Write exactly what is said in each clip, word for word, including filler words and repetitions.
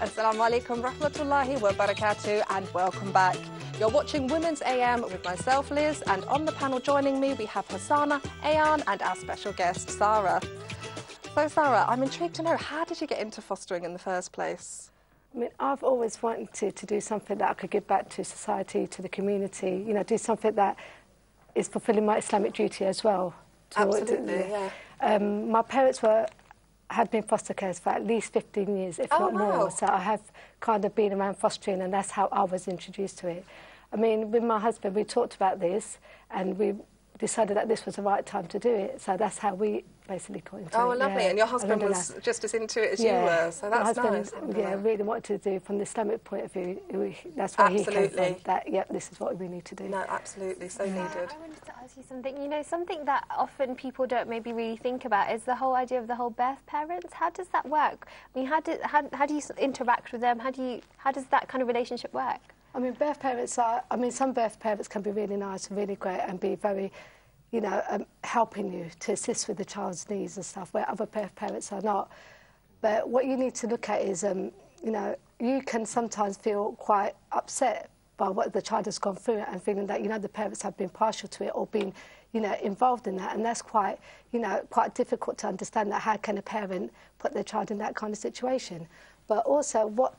Assalamualaikum, rahmatullahi wabarakatuh, and welcome back. You're watching Women's A M with myself, Liz, and on the panel joining me we have Hosanna, Ayan, and our special guest, Sarah. So, Sarah, I'm intrigued to know, how did you get into fostering in the first place? I mean, I've always wanted to, to do something that I could give back to society, to the community, you know, do something that is fulfilling my Islamic duty as well. Absolutely, it, yeah. Um, my parents were... had been foster carers for at least fifteen years, if oh, not wow. more. So I have kind of been around fostering, and that's how I was introduced to it. I mean, with my husband, we talked about this, and we decided that this was the right time to do it. So that's how we basically got into oh, it. Oh, lovely. Yeah. And your husband was that. just as into it as yeah. you were, so that's my husband, nice. Yeah, really wanted to do, from the Islamic point of view, we, that's where absolutely. he came from, that, yep, this is what we need to do. No, absolutely, so yeah. needed. I wanted to ask you something, you know, something that often people don't maybe really think about is the whole idea of the whole birth parents. How does that work? I mean, how do, how, how do you interact with them? How do you, how does that kind of relationship work? I mean, birth parents are, I mean, some birth parents can be really nice and really great and be very, you know, um, helping you to assist with the child's needs and stuff, where other birth parents are not. But what you need to look at is, um, you know, you can sometimes feel quite upset by what the child has gone through and feeling that, you know, the parents have been partial to it or been, you know, involved in that. And that's quite, you know, quite difficult to understand, that how can a parent put their child in that kind of situation. But also what...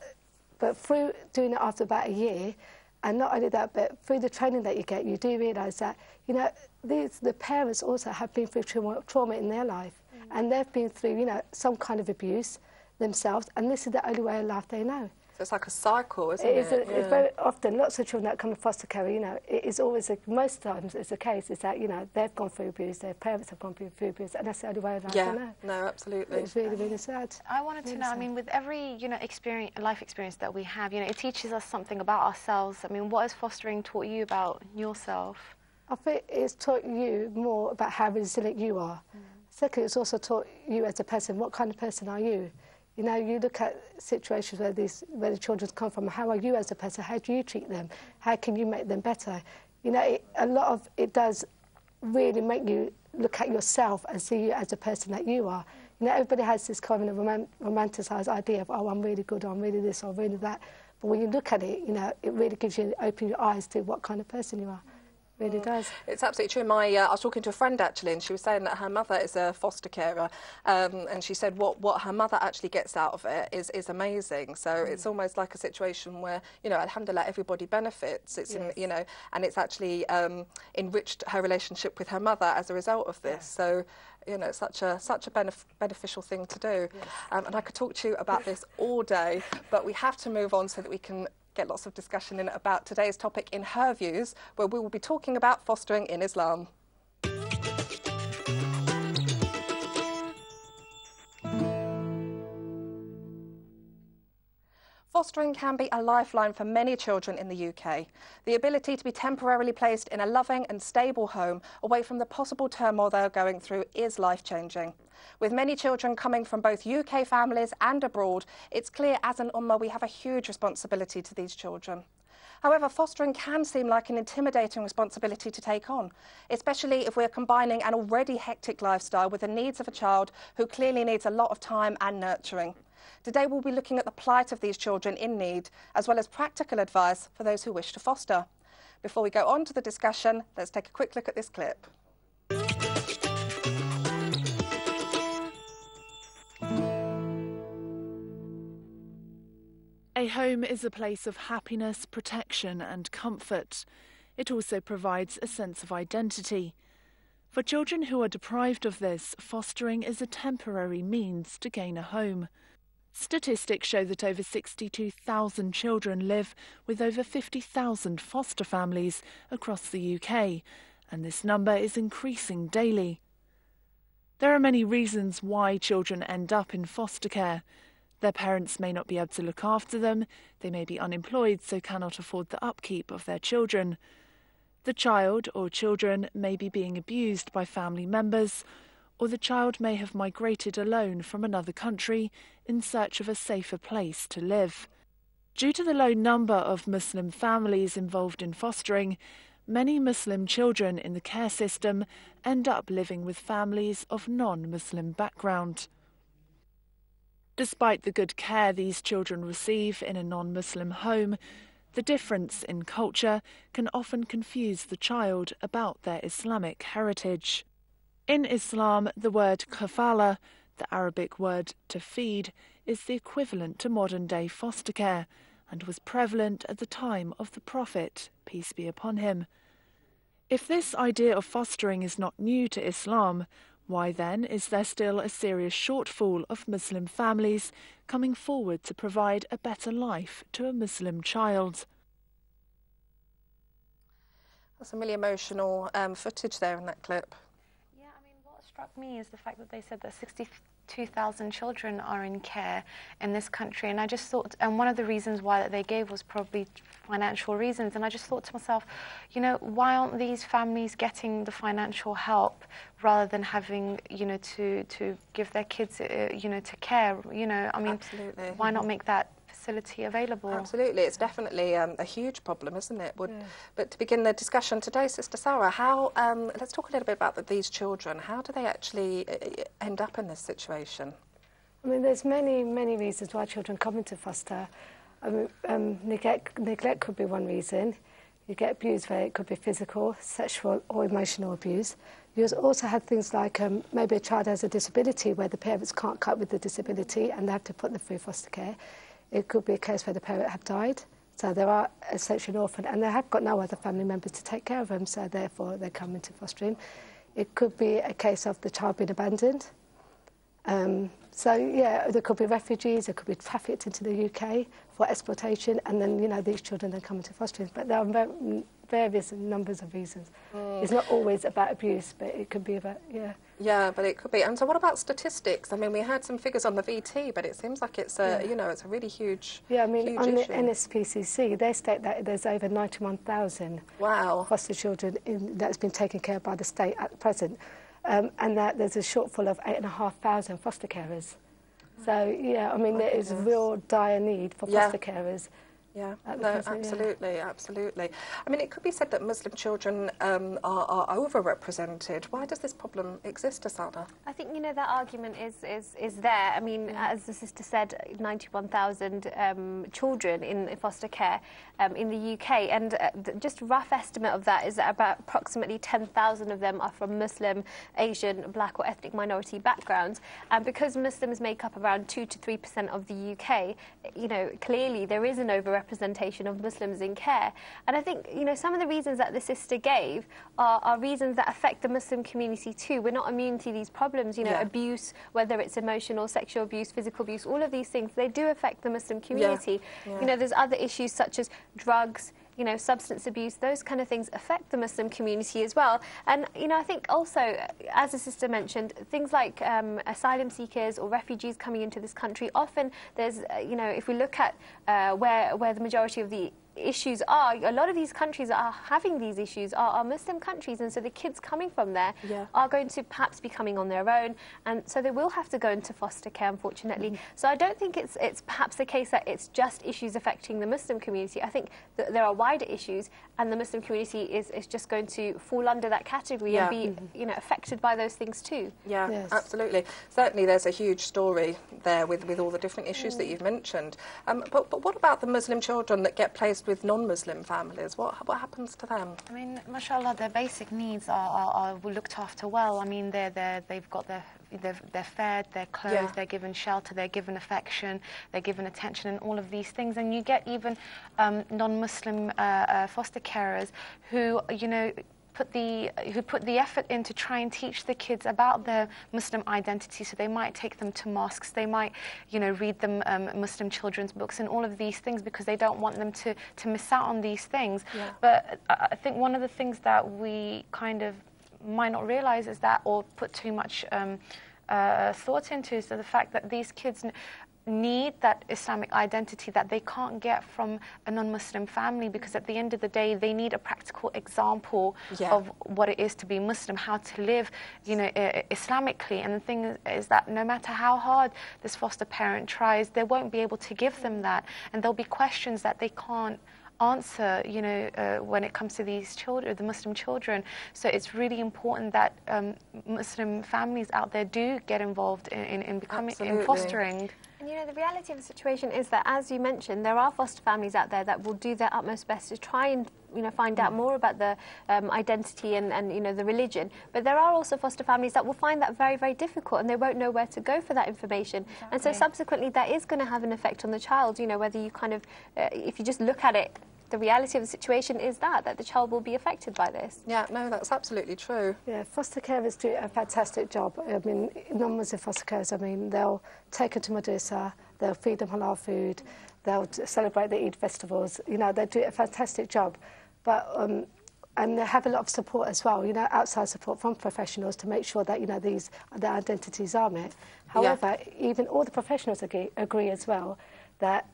But through doing it after about a year, and not only that, but through the training that you get, you do realise that, you know, these, the parents also have been through trauma, trauma in their life. Mm. And they've been through, you know, some kind of abuse themselves, and this is the only way of life they know. So it's like a cycle, isn't it? It is a, yeah. It's very often, lots of children that come in foster care, you know, it is always, a, most times it's the case, is that, you know, they've gone through abuse, their parents have gone through abuse, and that's the only way of life yeah. they know. No, absolutely. It's really, really sad. I wanted really to know, sad. I mean, with every, you know, experience, life experience that we have, you know, it teaches us something about ourselves. I mean, what has fostering taught you about yourself? I think it's taught you more about how resilient you are. Mm. Secondly, it's also taught you as a person, what kind of person are you? You know, you look at situations where, these, where the children come from, how are you as a person, how do you treat them, how can you make them better? You know, it, a lot of it does really make you look at yourself and see you as the person that you are. You know, everybody has this kind of rom romanticised idea of, oh, I'm really good, or I'm really this, or I'm really that. But when you look at it, you know, it really gives you, open your eyes to what kind of person you are. It really does. It's absolutely true. My, uh, I was talking to a friend actually, and she was saying that her mother is a foster carer, um, and she said what what her mother actually gets out of it is is amazing. So mm. it's almost like a situation where, you know, alhamdulillah, everybody benefits. It's yes. in, you know, and it's actually um, enriched her relationship with her mother as a result of this. Yeah. So, you know, it's such a such a benef beneficial thing to do. Yes. Um, and I could talk to you about this all day, but we have to move on so that we can get lots of discussion in about today's topic, In Her Views, where we will be talking about fostering in Islam. Fostering can be a lifeline for many children in the U K. The ability to be temporarily placed in a loving and stable home away from the possible turmoil they are going through is life-changing. With many children coming from both U K families and abroad, it's clear as an Ummah we have a huge responsibility to these children. However, fostering can seem like an intimidating responsibility to take on, especially if we're combining an already hectic lifestyle with the needs of a child who clearly needs a lot of time and nurturing. Today we'll be looking at the plight of these children in need, as well as practical advice for those who wish to foster. Before we go on to the discussion, let's take a quick look at this clip. A home is a place of happiness, protection and comfort. It also provides a sense of identity. For children who are deprived of this, fostering is a temporary means to gain a home. Statistics show that over sixty-two thousand children live with over fifty thousand foster families across the U K, and this number is increasing daily. There are many reasons why children end up in foster care. Their parents may not be able to look after them, they may be unemployed so cannot afford the upkeep of their children. The child or children may be being abused by family members, or the child may have migrated alone from another country in search of a safer place to live. Due to the low number of Muslim families involved in fostering, many Muslim children in the care system end up living with families of non-Muslim background. Despite the good care these children receive in a non-Muslim home, the difference in culture can often confuse the child about their Islamic heritage. In Islam, the word kafala, the Arabic word to feed, is the equivalent to modern-day foster care and was prevalent at the time of the Prophet, peace be upon him. If this idea of fostering is not new to Islam, why then is there still a serious shortfall of Muslim families coming forward to provide a better life to a Muslim child? That's some really emotional um, footage there in that clip. Yeah, I mean, what struck me is the fact that they said that sixty-two thousand children are in care in this country, and I just thought, and one of the reasons why that they gave was probably financial reasons, and I just thought to myself, you know, why aren't these families getting the financial help rather than having, you know, to to give their kids, uh, you know, to care, you know, I mean, absolutely. Why not make that facility available? Absolutely, it's definitely um, a huge problem, isn't it? Would, yeah. But to begin the discussion today, Sister Sarah, how, um, let's talk a little bit about the, these children. How do they actually end up in this situation? I mean, there's many, many reasons why children come into foster. I mean, um, neglect, neglect could be one reason. You get abused, where it could be physical, sexual or emotional abuse. You also have things like um, maybe a child has a disability where the parents can't cope with the disability and they have to put them through foster care. It could be a case where the parent have died, so they are essentially an orphan, and they have got no other family members to take care of them, so therefore they come into fostering. It could be a case of the child being abandoned. Um, so, yeah, there could be refugees, there could be trafficked into the U K for exploitation, and then, you know, these children then come into fostering. But there are various numbers of reasons. Mm. It's not always about abuse, but it could be about, yeah. Yeah, but it could be. And so what about statistics? I mean, we had some figures on the V T, but it seems like it's a, yeah. you know, it's a really huge Yeah, I mean, huge on issue. The N S P C C, they state that there's over ninety-one thousand wow. foster children in, that's been taken care of by the state at present, um, and that there's a shortfall of eight thousand five hundred foster carers. Wow. So, yeah, I mean, oh, there goodness. is real dire need for yeah. foster carers. Yeah, no, absolutely, yeah. absolutely. I mean, it could be said that Muslim children um, are, are overrepresented. Why does this problem exist, Asada? I think, you know, that argument is, is, is there. I mean, yeah. as the sister said, ninety-one thousand um, children in foster care um, in the U K, and uh, just rough estimate of that is that about approximately ten thousand of them are from Muslim, Asian, black or ethnic minority backgrounds. And because Muslims make up around two to three percent of the U K, you know, clearly there is an overrepresentation representation of Muslims in care. And I think, you know, some of the reasons that the sister gave are, are reasons that affect the Muslim community too. We're not immune to these problems, you know, yeah. abuse, whether it's emotional, sexual abuse, physical abuse, all of these things, they do affect the Muslim community. Yeah. Yeah. You know, there's other issues such as drugs, you know, substance abuse, those kind of things affect the Muslim community as well. And, you know, I think also, as the sister mentioned, things like um, asylum seekers or refugees coming into this country, often there's, uh, you know, if we look at uh, where, where the majority of the issues are, a lot of these countries that are having these issues are, are Muslim countries, and so the kids coming from there yeah. are going to perhaps be coming on their own, and so they will have to go into foster care, unfortunately. Mm. So I don't think it's it's perhaps a case that it's just issues affecting the Muslim community. I think that there are wider issues, and the Muslim community is, is just going to fall under that category yeah. and be mm-hmm. you know, affected by those things too. Yeah, yes. absolutely. Certainly there's a huge story there with, with all the different issues mm. that you've mentioned. Um, but, but what about the Muslim children that get placed with non-Muslim families? What, what happens to them? I mean, mashallah, their basic needs are, are, are looked after well. I mean, they're, they're, they've got their, they're, they're fed, they're clothed, yeah. they're given shelter, they're given affection, they're given attention and all of these things. And you get even um, non-Muslim uh, uh, foster carers who, you know, put the, who put the effort in to try and teach the kids about their Muslim identity. So they might take them to mosques, they might, you know, read them um, Muslim children's books and all of these things, because they don't want them to, to miss out on these things. Yeah. But I think one of the things that we kind of might not realise is that, or put too much um, uh, thought into, is the fact that these kids need that Islamic identity that they can't get from a non-Muslim family, because at the end of the day they need a practical example yeah. of what it is to be Muslim, how to live, you know, Islamically. And the thing is, is that no matter how hard this foster parent tries, they won't be able to give them that, and there'll be questions that they can't answer, you know, uh, when it comes to these children, the Muslim children. So it's really important that um, Muslim families out there do get involved in, in, in becoming, Absolutely. in fostering. And you know, the reality of the situation is that, as you mentioned, there are foster families out there that will do their utmost best to try and you know, find out more about the um, identity and, and, you know, the religion. But there are also foster families that will find that very, very difficult, and they won't know where to go for that information. Exactly. And so subsequently, that is going to have an effect on the child, you know, whether you kind of, uh, if you just look at it, the reality of the situation is that, that the child will be affected by this. Yeah, no, that's absolutely true. Yeah, foster carers do a fantastic job. I mean, numbers of foster carers, I mean, they'll take them to madrasa, they'll feed them halal food, they'll celebrate the Eid festivals, you know, they do a fantastic job. But, um, and they have a lot of support as well, you know, outside support from professionals to make sure that, you know, these, their identities are met. However, yeah. even all the professionals agree, agree as well that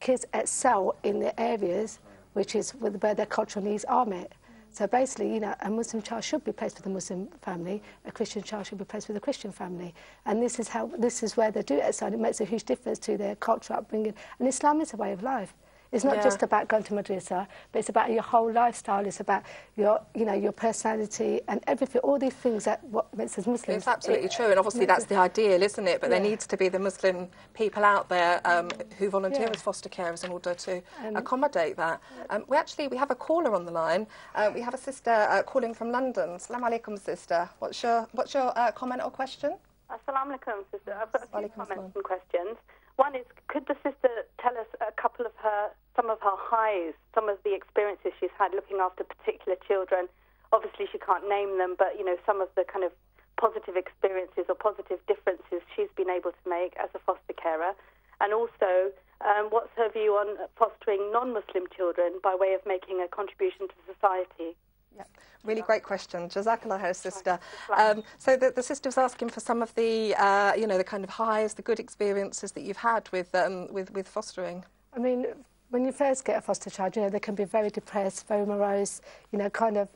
kids excel in the areas which is where their cultural needs are met. So basically, you know, a Muslim child should be placed with a Muslim family, a Christian child should be placed with a Christian family. And this is how, this is where they do it, so it makes a huge difference to their cultural upbringing. And Islam is a way of life. It's not yeah. just about going to madrasa, but it's about your whole lifestyle. It's about your, you know, your personality and everything. All these things that what makes us Muslims. It's absolutely it, true, and obviously that's the ideal, isn't it? But yeah. there needs to be the Muslim people out there um, who volunteer yeah. as foster carers in order to um, accommodate that. Um, we actually we have a caller on the line. Uh, we have a sister uh, calling from London. Assalamualaikum, sister. What's your what's your uh, comment or question? Assalamualaikum, sister. I've got a few comments and questions. One is, could the sister tell us a couple of her, some of her highs, some of the experiences she's had looking after particular children? Obviously, she can't name them, but, you know, some of the kind of positive experiences or positive differences she's been able to make as a foster carer. And also, um, what's her view on fostering non-Muslim children by way of making a contribution to society? Yeah, really great question. Jazakallah, sister. Um, so the, the sister was asking for some of the, uh, you know, the kind of highs, the good experiences that you've had with, um, with, with fostering. I mean, when you first get a foster child, you know, they can be very depressed, very morose, you know, kind of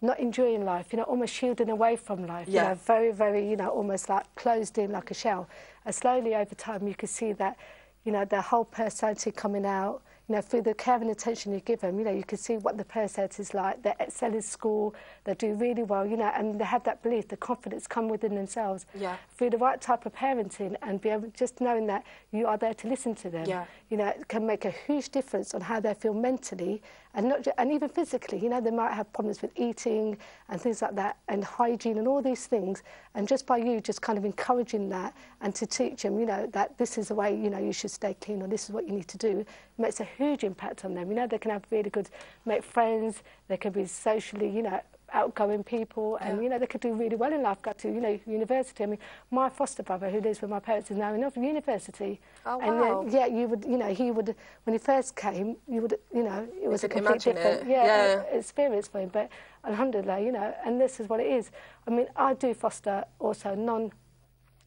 not enjoying life, you know, almost shielding away from life, yeah. you know, very, very, you know, almost like closed in like a shell. And slowly over time, you can see that, you know, their whole personality coming out. You know, through the care and attention you give them, you know, you can see what the personality is like. They excel in school, they do really well, you know, and they have that belief, the confidence come within themselves. Yeah. Through the right type of parenting and be able, just knowing that you are there to listen to them, yeah. you know, it can make a huge difference on how they feel mentally and not just, and even physically. You know, they might have problems with eating and things like that and hygiene and all these things. And just by you just kind of encouraging that and to teach them, you know, that this is the way, you know, you should stay clean or this is what you need to do, it makes a huge impact on them. You know, they can have really good, make friends, they can be socially, you know, outgoing people, and, yeah. you know, they could do really well in life, go to, you know, university. I mean, my foster brother, who lives with my parents, is now in university. Oh, wow. And, then, yeah, you would, you know, he would, when he first came, you would, you know, it was you a complete different it. Yeah, yeah. experience for him, but alhamdulillah, you know, and this is what it is. I mean, I do foster also non-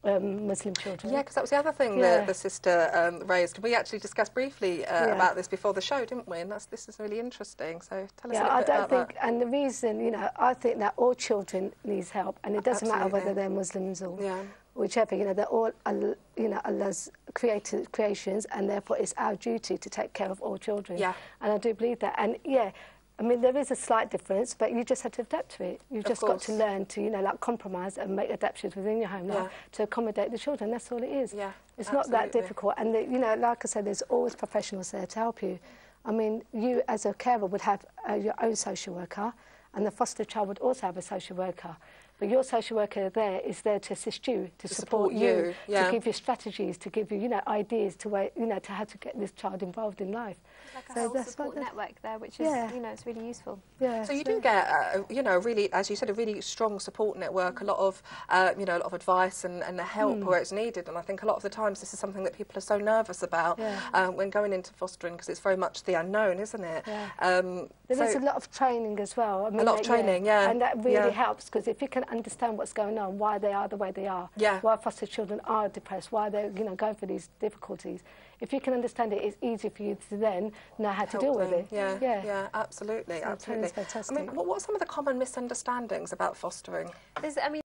Um, Muslim children. Yeah, because that was the other thing yeah. that the sister um, raised. We actually discussed briefly uh, yeah. about this before the show, didn't we? And that's, this is really interesting. So tell us yeah, a little I bit don't about think, that. And the reason, you know, I think that all children needs help, and it doesn't Absolutely. matter whether they're Muslims or yeah. whichever. You know, they're all, you know, Allah's created creations, and therefore it's our duty to take care of all children. Yeah. And I do believe that. And yeah. I mean, there is a slight difference, but you just have to adapt to it. You've just got to learn to, you know, like compromise and make adaptations within your home life yeah. to accommodate the children. That's all it is. Yeah, it's absolutely. not that difficult. And, the, you know, like I said, there's always professionals there to help you. I mean, you as a carer would have uh, your own social worker, and the foster child would also have a social worker. But your social worker there is there to assist you, to, to support, support you, you yeah. to give you strategies, to give you, you know, ideas to where, you know, to how to get this child involved in life. Like a so whole support network there, which is, yeah. you know, it's really useful. Yeah. So you do get, uh, you know, really, as you said, a really strong support network, a lot of, uh, you know, a lot of advice and, and the help mm. where it's needed. And I think a lot of the times this is something that people are so nervous about yeah. um, when going into fostering, because it's very much the unknown, isn't it? Yeah. Um, there so is a lot of training as well. I mean, a lot of training, yeah. yeah. And that really yeah. helps, because if you can understand what's going on, why they are the way they are, yeah. why foster children are depressed, why they're, you know, going through these difficulties. If you can understand it, it's easy for you to then know how Help to deal them. with it. Yeah, yeah, yeah absolutely, so absolutely. I mean, what, what are some of the common misunderstandings about fostering? There's, I mean.